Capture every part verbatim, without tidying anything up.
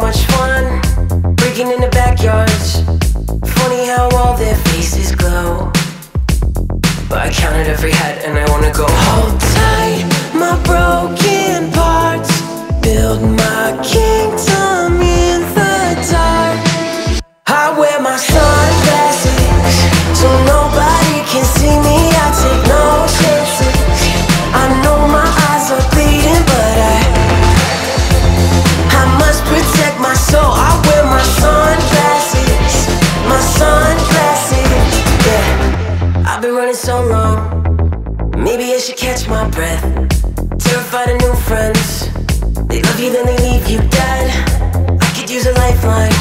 much fun breaking in the backyards. Funny how all their faces glow, but I counted every head and I wanna go hold tight my broken parts, build my kingdom in the dark. I wear my sunglasses so nobody can see me. I take no chances. I know my eyes are bleeding, but I I must protect my soul. I wear my sunglasses, my sunglasses. Yeah, I've been running so long. Maybe I should catch my breath. Terrified of new friends. They love you, then they leave you dead. I could use a lifeline,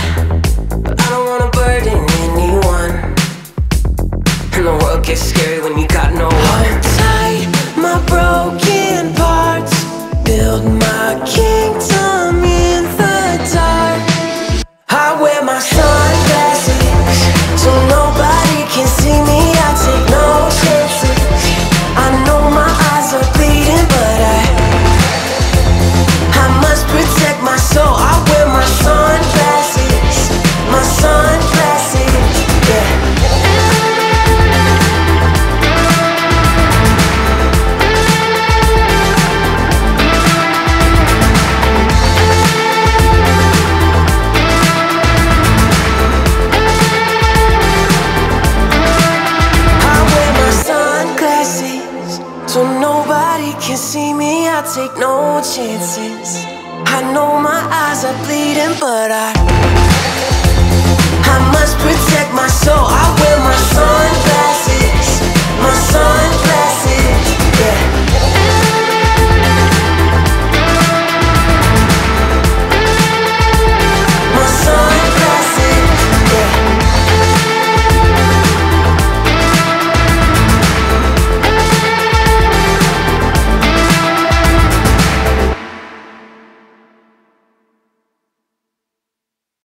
but I don't wanna burden anyone. And the world gets scary when you got no one. Untie my broken parts, build my kingdom in the dark. I wear my sunglasses so nobody can see me. I take no chances. I know my eyes are bleeding, but I I must protect my soul. I wear my sunglasses, my sunglasses, yeah. Take no chances. I know my eyes are bleeding, but I I must protect my soul. I wear my sunglasses.